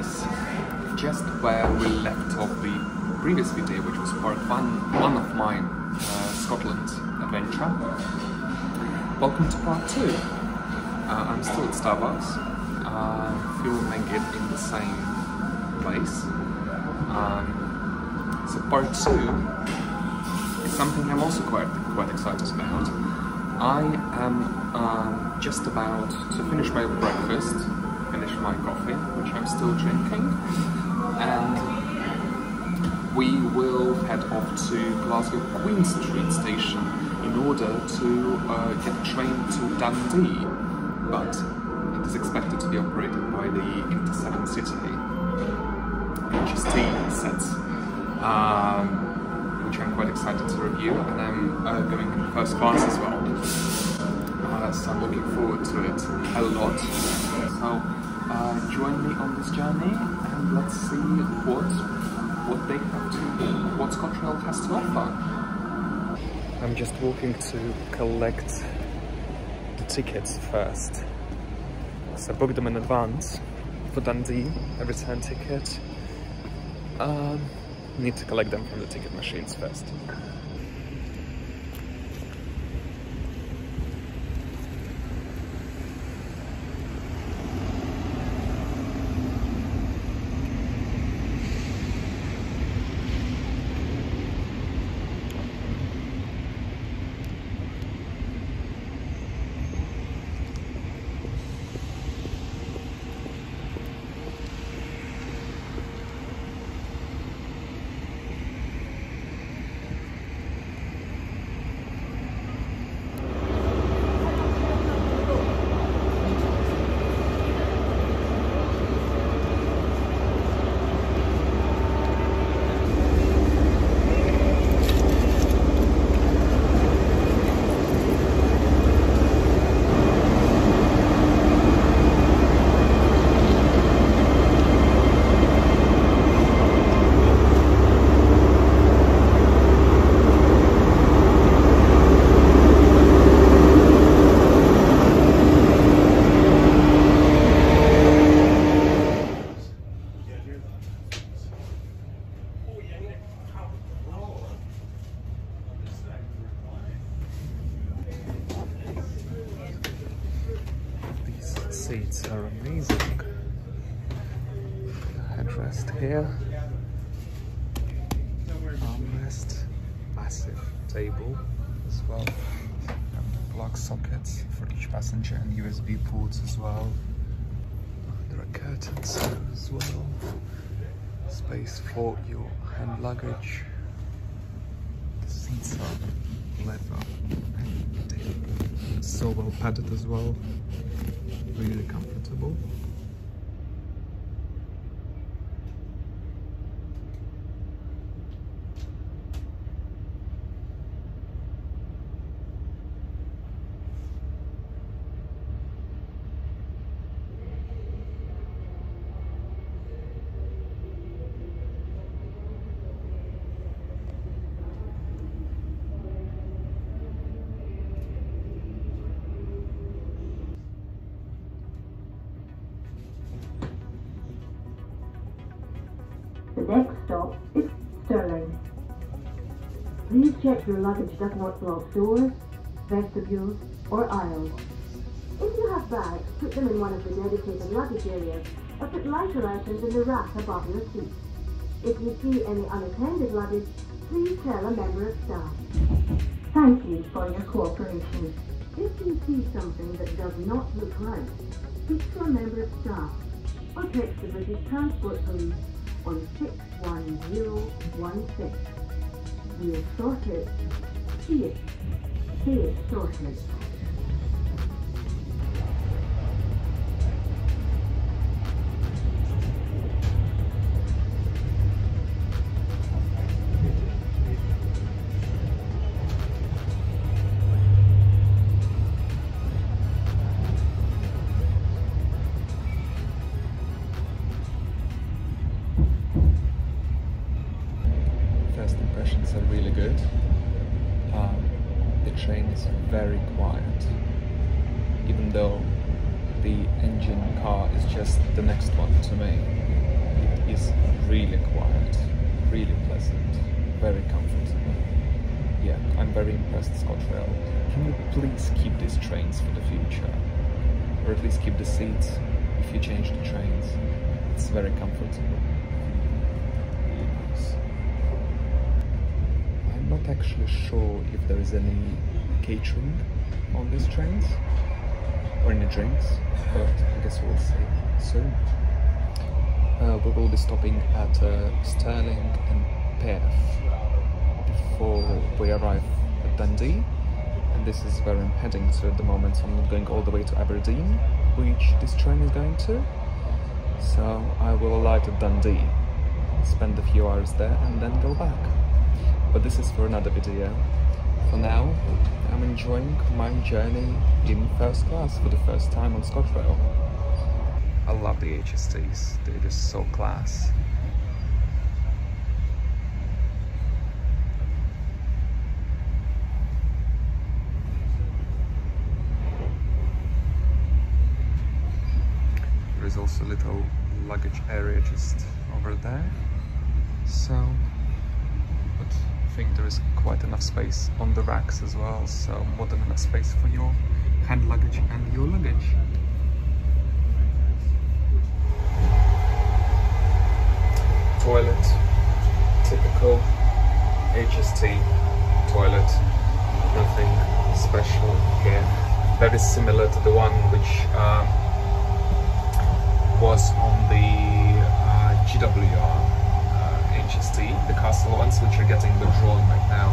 is just where we left off the previous video, which was part one of my Scotland adventure. Welcome to part two. I'm still at Starbucks, filming it in the same place. So part two is something I'm also quite excited about. I am just about to finish my breakfast, finish my coffee, which I'm still drinking, and we will head off to Glasgow Queen Street Station in order to get a train to Dundee, but it is expected to be operated by the Inter7City HST sets, which I'm quite excited to review, and I'm going in first class as well. So I'm looking forward to it a lot. So join me on this journey, and let's see what they have to do, what Scotrail has to offer. I'm just walking to collect the tickets first. So I booked them in advance for Dundee, a return ticket. Need to collect them from the ticket machines first. Seats are amazing. Headrest here, armrest, massive table as well, and block sockets for each passenger and USB ports as well. There are curtains as well, space for your hand luggage. The seats are leather and so well padded as well. Really comfortable. The next stop is Stirling. Please check your luggage does not block doors, vestibules or aisles. If you have bags, put them in one of the dedicated luggage areas or put lighter items in the rack above your seat. If you see any unattended luggage, please tell a member of staff. Thank you for your cooperation. If you see something that does not look right, speak to a member of staff or text the British Transport Police on 61016. We'll sort it. See it. See it sorted. Are really good. The train is very quiet, even though the engine car is just the next one to me. is really quiet, really pleasant, very comfortable. Yeah, I'm very impressed, Scotrail. Can you please keep these trains for the future? Or at least keep the seats if you change the trains. It's very comfortable. Really nice. I'm not actually sure if there is any catering on these trains or any drinks, but I guess we'll see soon. We will be stopping at Stirling and Perth before we arrive at Dundee, and this is where I'm heading to at the moment, so I'm not going all the way to Aberdeen, which this train is going to. So I will alight at Dundee, spend a few hours there and then go back. But this is for another video. For now, I'm enjoying my journey in first class for the first time on ScotRail. I love the HSTs, they're just so class. There is also a little luggage area just over there. So, but I think there is quite enough space on the racks as well, so more than enough space for your hand luggage and your luggage. Toilet, typical HST toilet, nothing special here. Very similar to the one which was on the GWR HST, the Castle ones, which are getting withdrawn right now.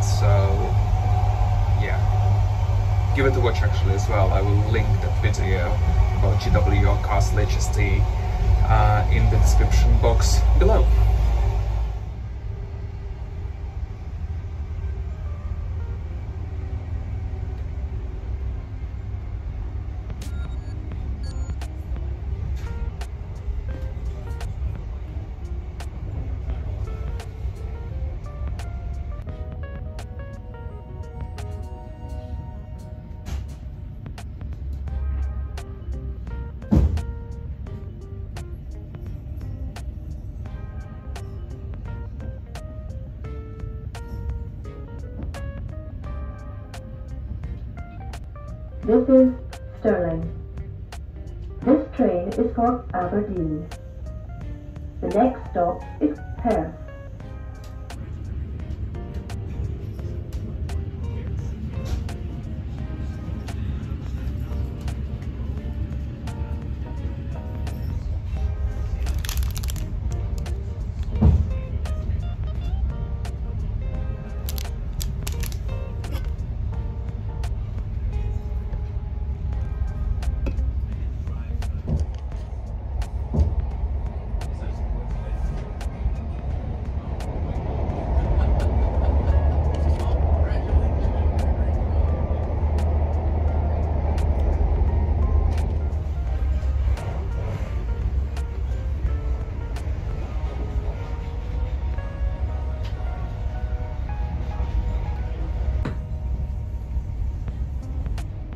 So yeah, give it a watch actually as well. I will link that video about GWR Castle HST in the description box below. This is Stirling. This train is for Aberdeen. The next stop is Perth.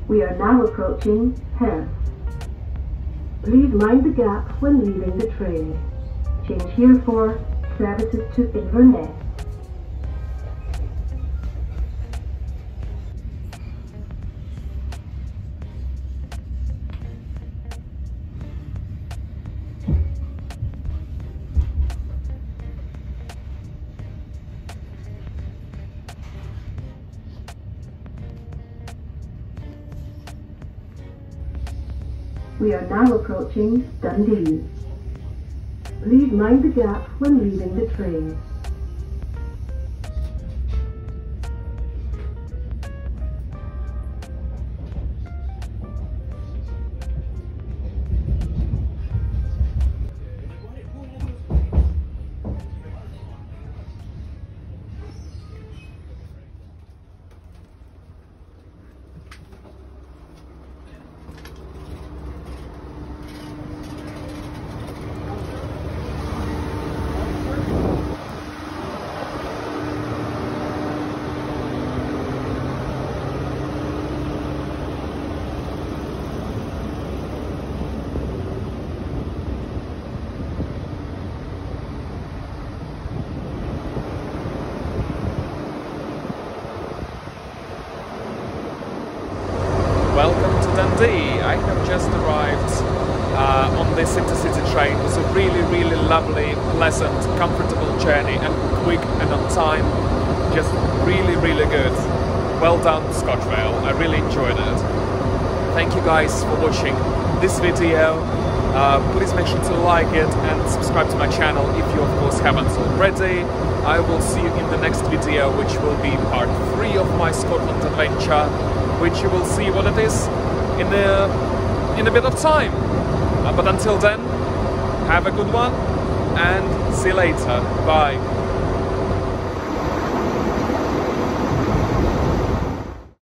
We are now approaching Perth. Please mind the gap when leaving the train. Change here for services to Inverness. We are now approaching Dundee. Please mind the gap when leaving the train. just arrived on this Intercity train. It was a really, really lovely, pleasant, comfortable journey, and quick and on time. Just really, really good. Well done, Scotrail. I really enjoyed it. Thank you guys for watching this video. Please make sure to like it and subscribe to my channel if you, of course, haven't already. I will see you in the next video, which will be part 3 of my Scotland adventure, which you will see what it is in a bit of time. But until then, have a good one and see you later. Bye.